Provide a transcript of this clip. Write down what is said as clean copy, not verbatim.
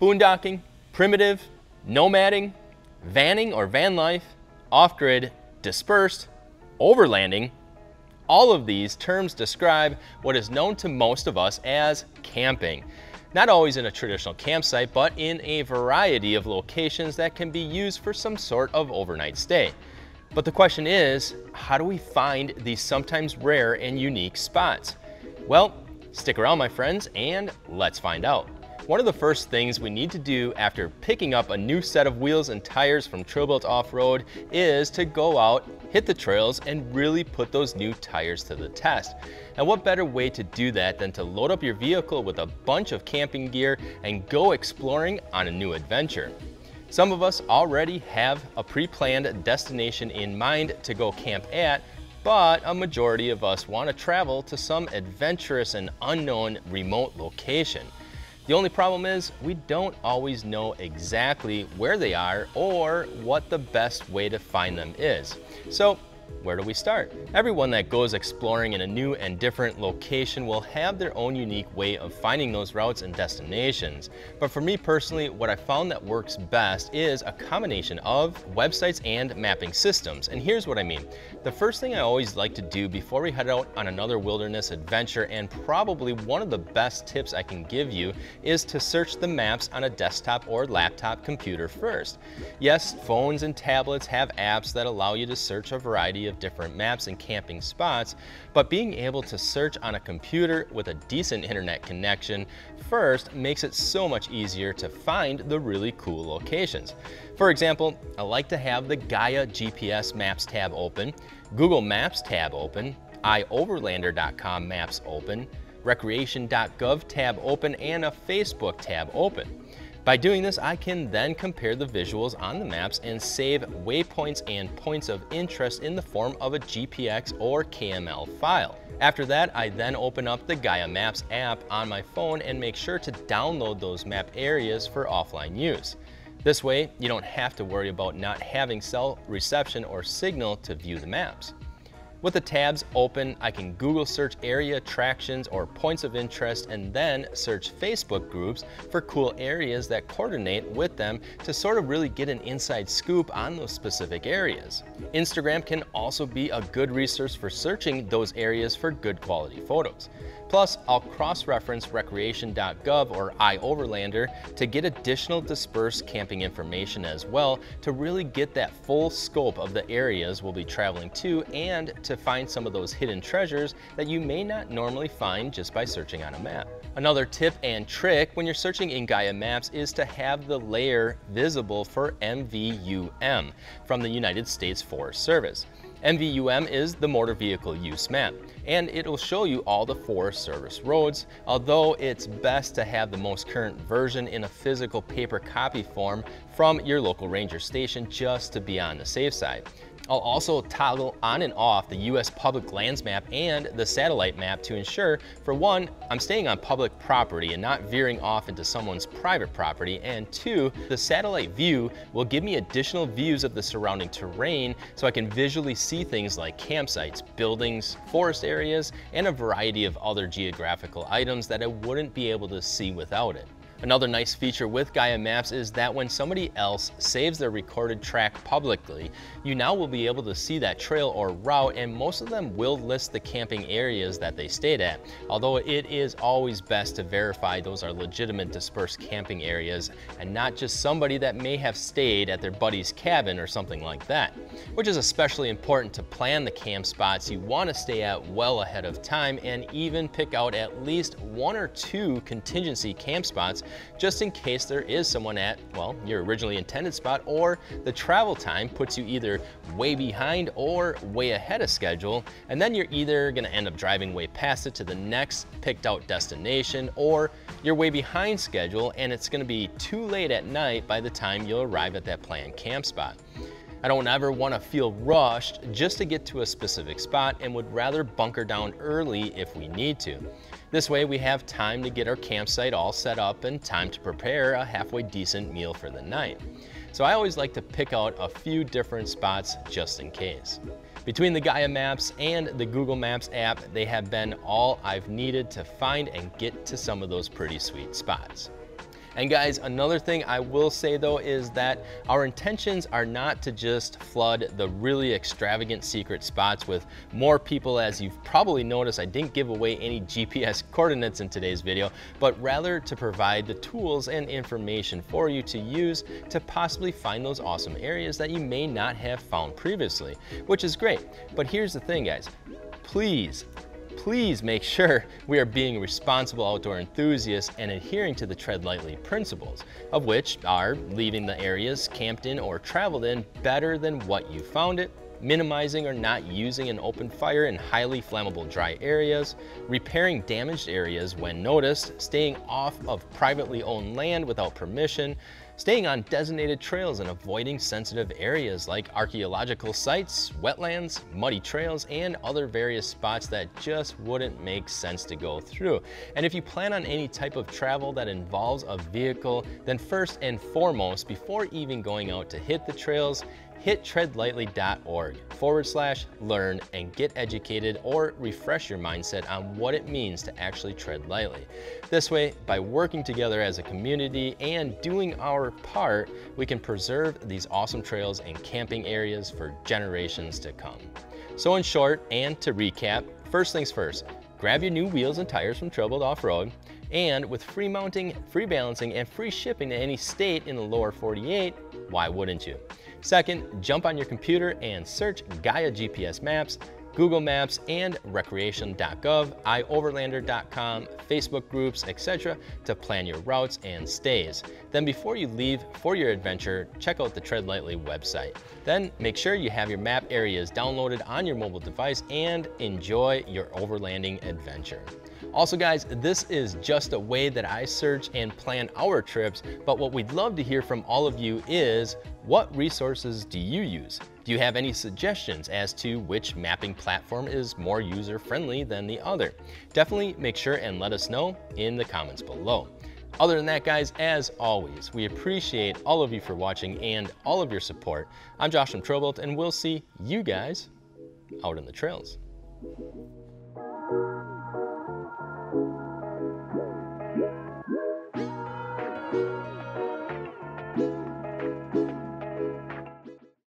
boondocking, primitive, nomading, vanning or van life, off-grid, dispersed, overlanding. All of these terms describe what is known to most of us as camping. Not always in a traditional campsite, but in a variety of locations that can be used for some sort of overnight stay. But the question is, how do we find these sometimes rare and unique spots? Well, stick around, my friends, and let's find out. One of the first things we need to do after picking up a new set of wheels and tires from TrailBuilt Off-Road is to go out, hit the trails, and really put those new tires to the test. And what better way to do that than to load up your vehicle with a bunch of camping gear and go exploring on a new adventure. Some of us already have a pre-planned destination in mind to go camp at, but a majority of us want to travel to some adventurous and unknown remote location. The only problem is we don't always know exactly where they are or what the best way to find them is. So where do we start? Everyone that goes exploring in a new and different location will have their own unique way of finding those routes and destinations. But for me personally, what I found that works best is a combination of websites and mapping systems. And here's what I mean. The first thing I always like to do before we head out on another wilderness adventure, and probably one of the best tips I can give you, is to search the maps on a desktop or laptop computer first. Yes, phones and tablets have apps that allow you to search a variety of different maps and camping spots, but being able to search on a computer with a decent internet connection first makes it so much easier to find the really cool locations. For example, I like to have the Gaia GPS Maps tab open, Google Maps tab open, iOverlander.com Maps open, recreation.gov tab open, and a Facebook tab open. By doing this, I can then compare the visuals on the maps and save waypoints and points of interest in the form of a GPX or KML file. After that, I then open up the Gaia Maps app on my phone and make sure to download those map areas for offline use. This way, you don't have to worry about not having cell reception or signal to view the maps. With the tabs open, I can Google search area attractions or points of interest and then search Facebook groups for cool areas that coordinate with them to sort of really get an inside scoop on those specific areas. Instagram can also be a good resource for searching those areas for good quality photos. Plus, I'll cross-reference recreation.gov or iOverlander to get additional dispersed camping information as well, to really get that full scope of the areas we'll be traveling to and to find some of those hidden treasures that you may not normally find just by searching on a map. Another tip and trick when you're searching in Gaia Maps is to have the layer visible for MVUM from the United States Forest Service. MVUM is the Motor Vehicle Use Map, and it'll show you all the Forest Service roads, although it's best to have the most current version in a physical paper copy form from your local ranger station just to be on the safe side. I'll also toggle on and off the U.S. public lands map and the satellite map to ensure, for one, I'm staying on public property and not veering off into someone's private property, and two, the satellite view will give me additional views of the surrounding terrain so I can visually see things like campsites, buildings, forest areas, and a variety of other geographical items that I wouldn't be able to see without it. Another nice feature with Gaia Maps is that when somebody else saves their recorded track publicly, you now will be able to see that trail or route, and most of them will list the camping areas that they stayed at, although it is always best to verify those are legitimate dispersed camping areas and not just somebody that may have stayed at their buddy's cabin or something like that, which is especially important to plan the camp spots you want to stay at well ahead of time and even pick out at least one or two contingency camp spots just in case there is someone at, well, your originally intended spot, or the travel time puts you either way behind or way ahead of schedule, and then you're either going to end up driving way past it to the next picked out destination, or you're way behind schedule and it's going to be too late at night by the time you'll arrive at that planned camp spot. I don't ever want to feel rushed just to get to a specific spot and would rather bunker down early if we need to. This way we have time to get our campsite all set up and time to prepare a halfway decent meal for the night. So I always like to pick out a few different spots just in case. Between the Gaia Maps and the Google Maps app, they have been all I've needed to find and get to some of those pretty sweet spots. And guys, another thing I will say though is that our intentions are not to just flood the really extravagant secret spots with more people. As you've probably noticed, I didn't give away any GPS coordinates in today's video, but rather to provide the tools and information for you to use to possibly find those awesome areas that you may not have found previously, which is great. But here's the thing, guys, please make sure we are being responsible outdoor enthusiasts and adhering to the Tread Lightly principles, of which are leaving the areas camped in or traveled in better than what you found it, minimizing or not using an open fire in highly flammable dry areas, repairing damaged areas when noticed, staying off of privately owned land without permission, staying on designated trails and avoiding sensitive areas like archaeological sites, wetlands, muddy trails, and other various spots that just wouldn't make sense to go through. And if you plan on any type of travel that involves a vehicle, then first and foremost, before even going out to hit the trails, hit treadlightly.org/learn and get educated or refresh your mindset on what it means to actually tread lightly. This way, by working together as a community and doing our part, we can preserve these awesome trails and camping areas for generations to come. So in short, and to recap, first things first, grab your new wheels and tires from TrailBuilt Off-Road. And with free mounting, free balancing, and free shipping to any state in the lower 48, why wouldn't you? Second, jump on your computer and search Gaia GPS Maps, Google Maps, and recreation.gov, iOverlander.com, Facebook groups, etc. to plan your routes and stays. Then before you leave for your adventure, check out the Tread Lightly website. Then make sure you have your map areas downloaded on your mobile device and enjoy your overlanding adventure. Also guys, this is just a way that I search and plan our trips, but what we'd love to hear from all of you is, what resources do you use? Do you have any suggestions as to which mapping platform is more user-friendly than the other? Definitely make sure and let us know in the comments below. Other than that, guys, as always, we appreciate all of you for watching and all of your support. I'm Josh from TrailBuilt, and we'll see you guys out in the trails.